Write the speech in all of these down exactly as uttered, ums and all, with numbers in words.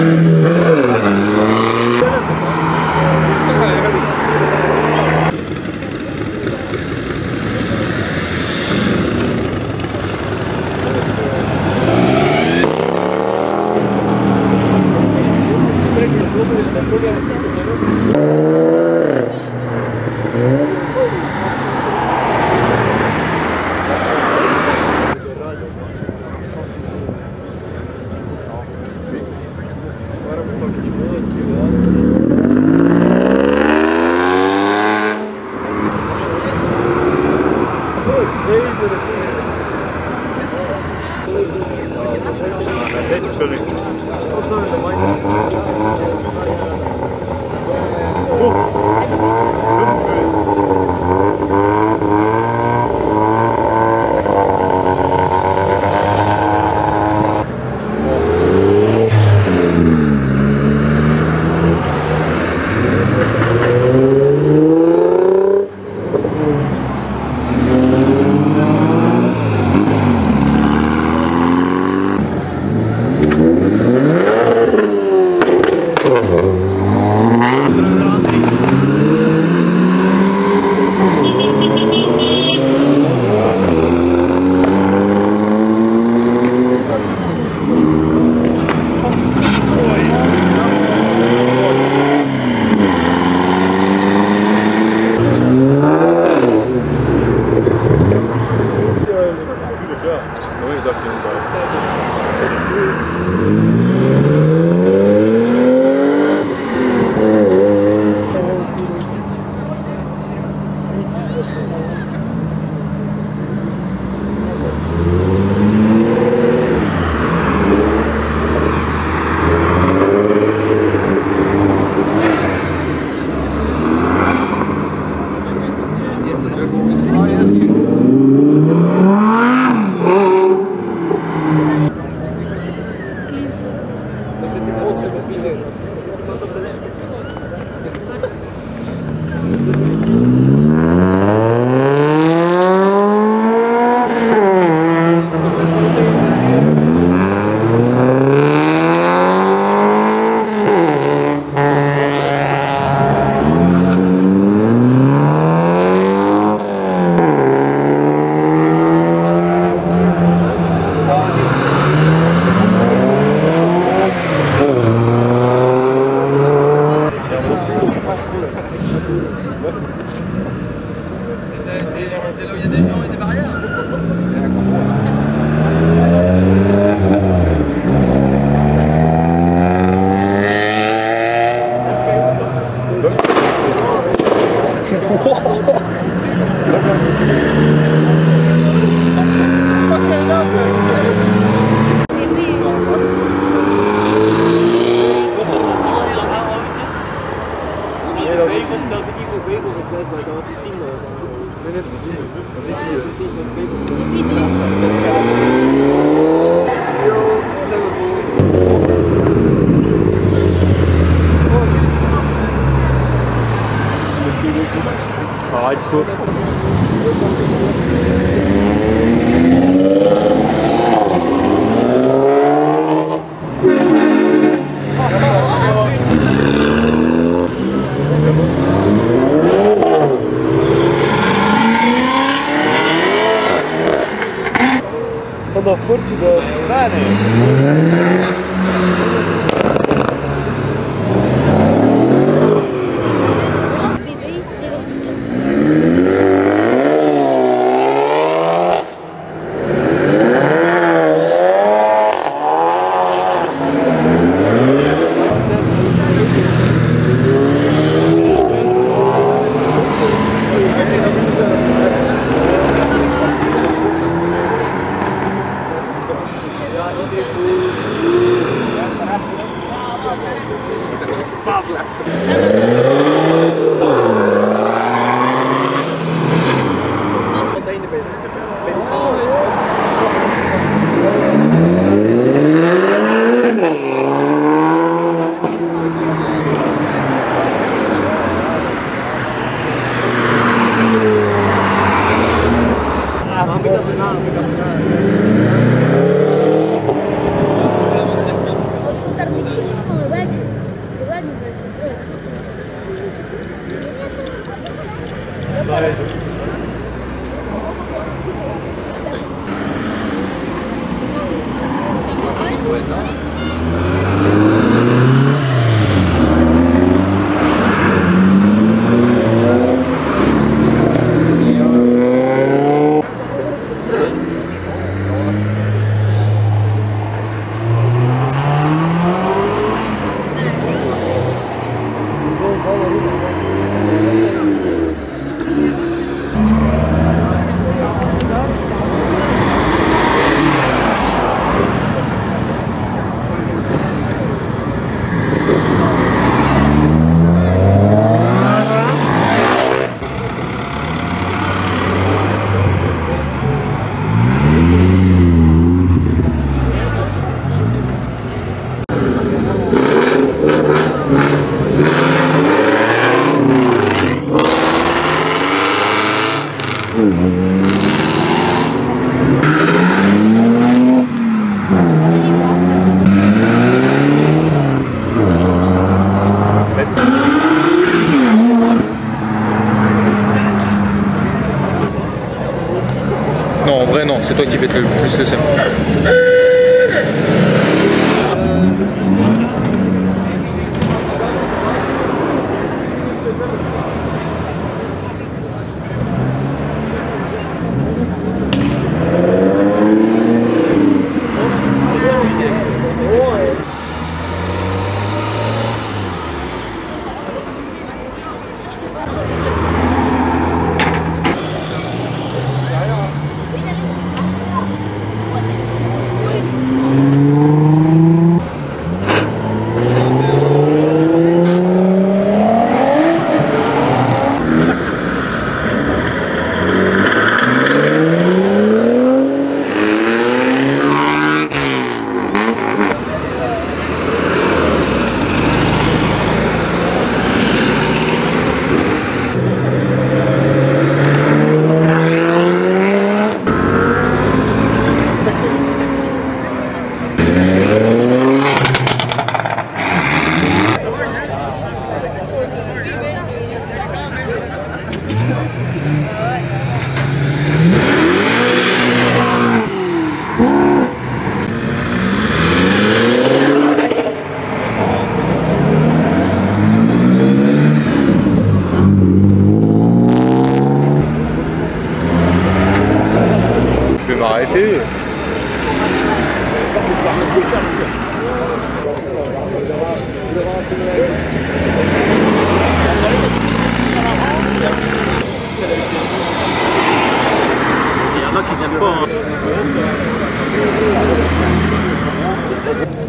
Gracias. Non, en vrai non, c'est toi qui pète le plus le sel.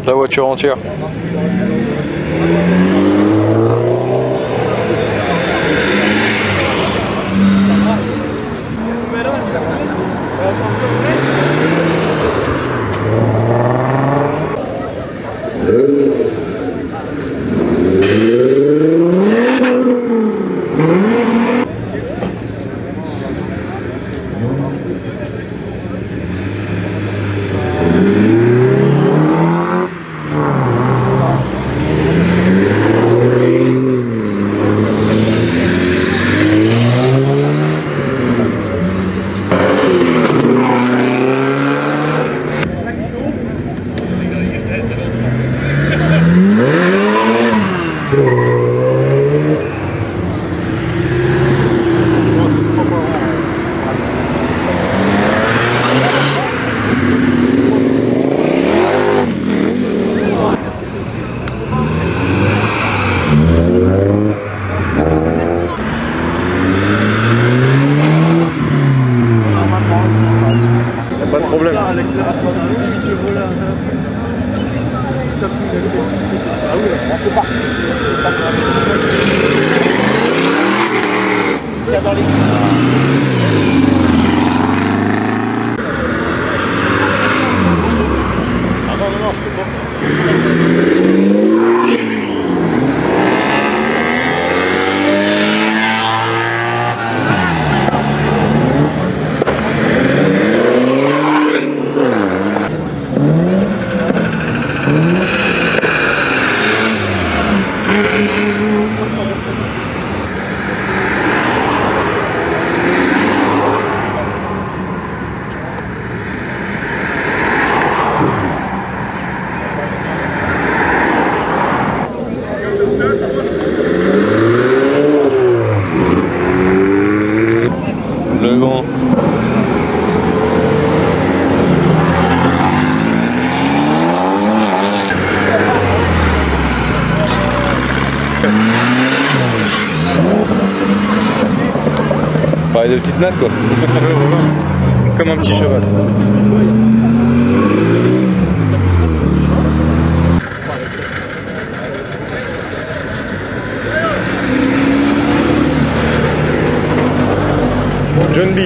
La voiture entière. Thank you. pareil de petite natte quoi. Comme un petit cheval. John B.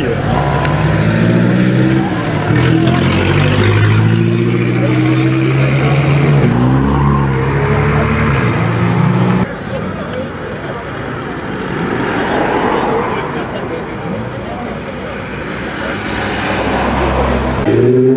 Thank you.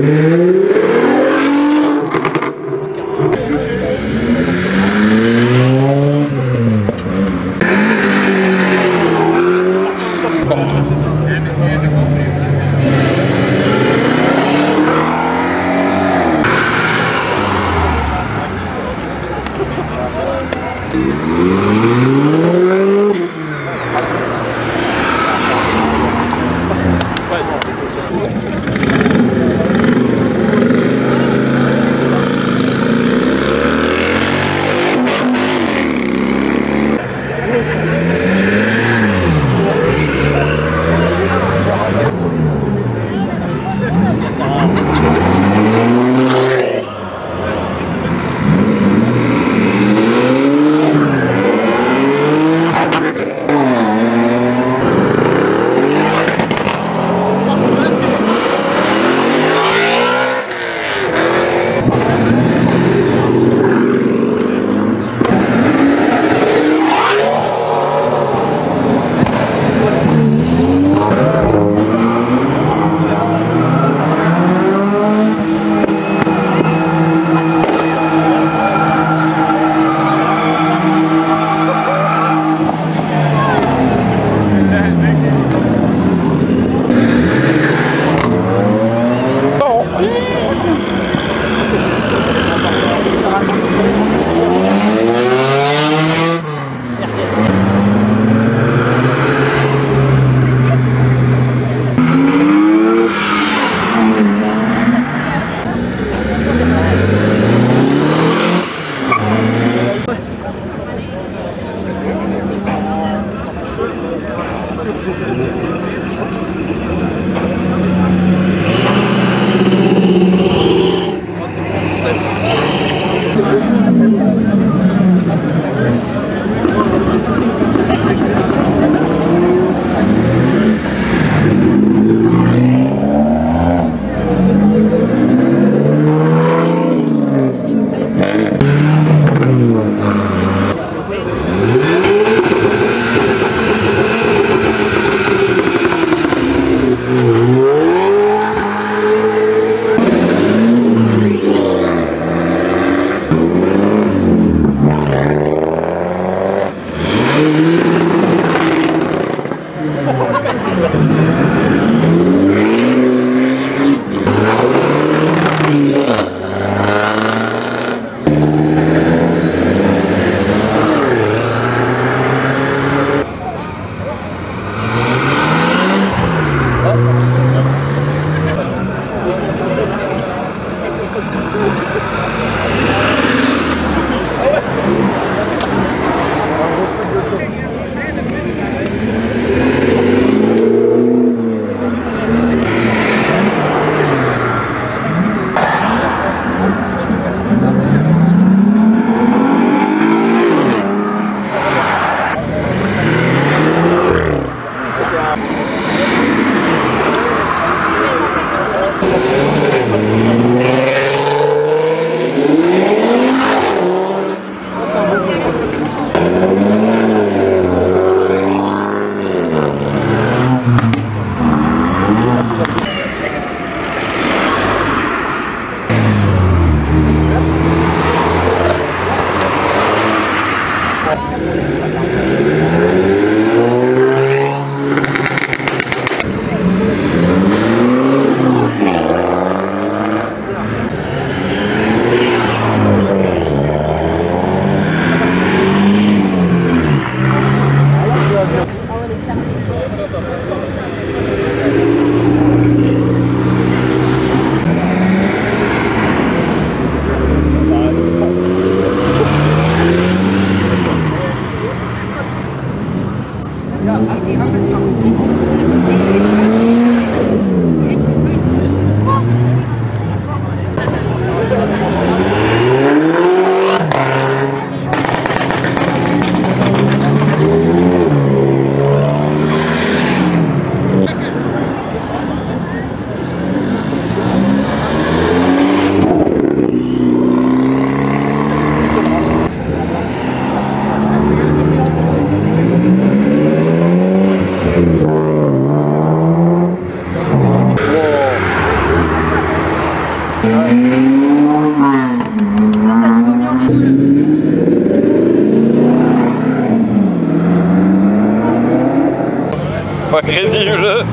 Pas crédible, je...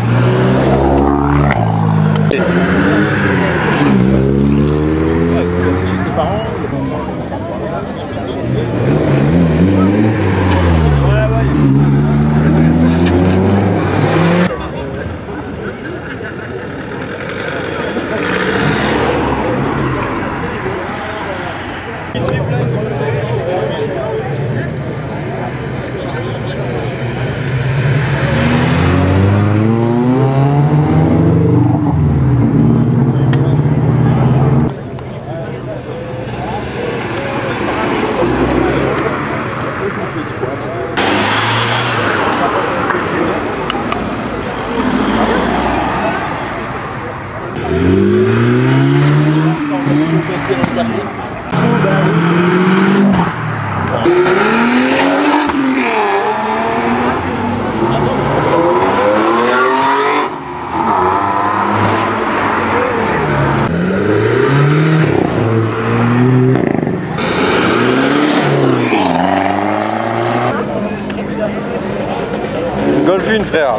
Golfine, frère.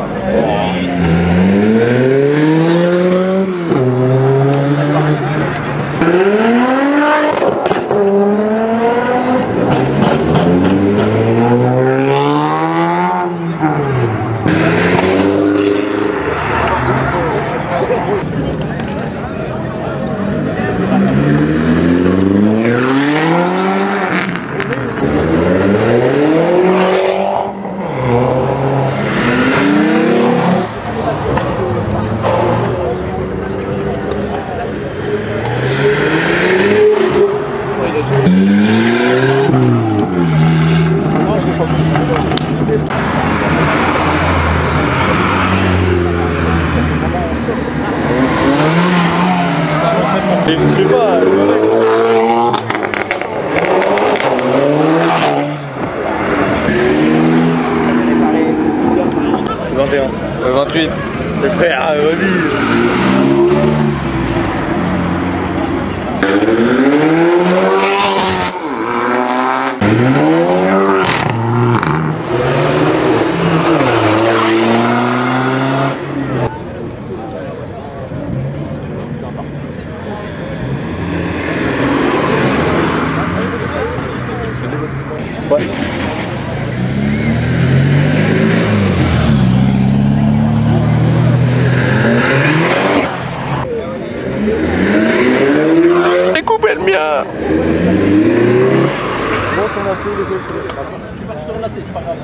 vingt-huit. Les frères, vas-y. Tu vas te relasser, c'est pas grave.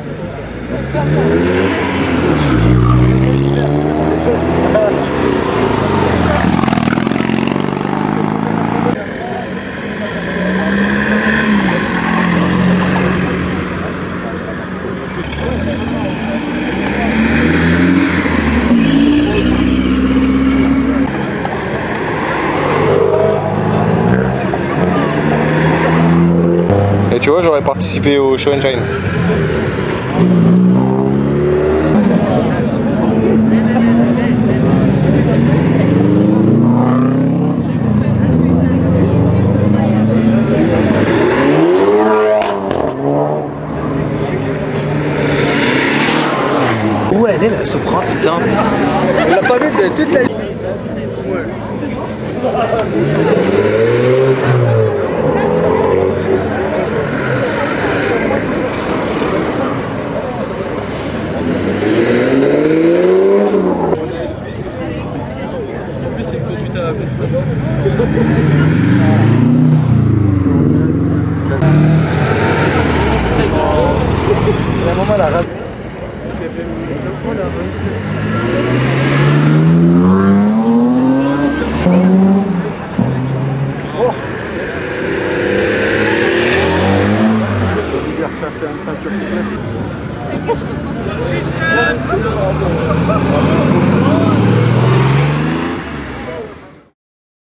Et tu vois, j'aurais participé au Show and Shine. Ouais, elle est là, elle se prend, putain. On l'a pas vu de toute la vie. Thank you.